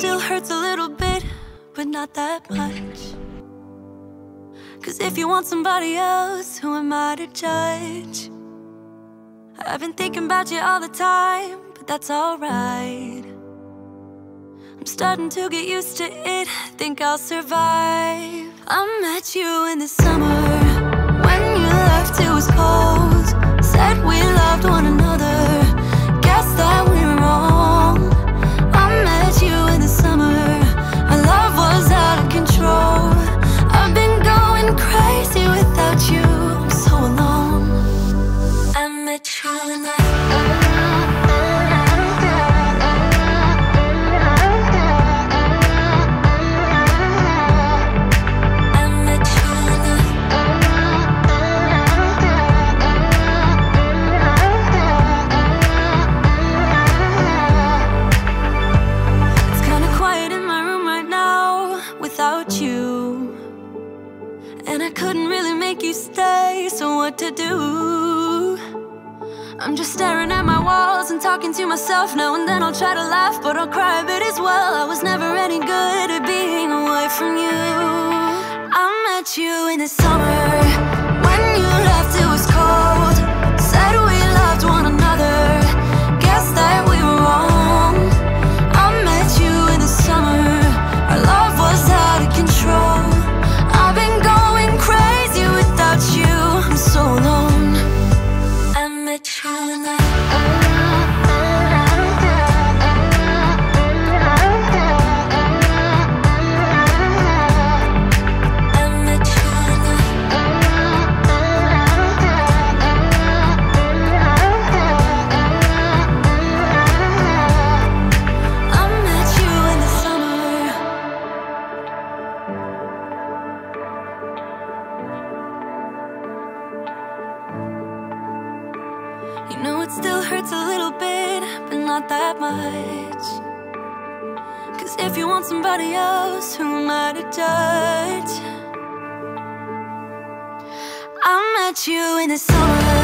still hurts a little bit, but not that much. 'Cause if you want somebody else, who am I to judge? I've been thinking about you all the time, but that's alright. I'm starting to get used to it, think I'll survive. I met you in the summer. When you left, it was cold. Said we loved one another. Guess that we were wrong. I met you in the summer. Our love was out of control. I've been going crazy without you. I'm so alone. I met you in the summer. To do, I'm just staring at my walls and talking to myself. Now and then I'll try to laugh, but I'll cry a bit as well. I was never any good at being away from you. I met you in the summer. I met you in the summer.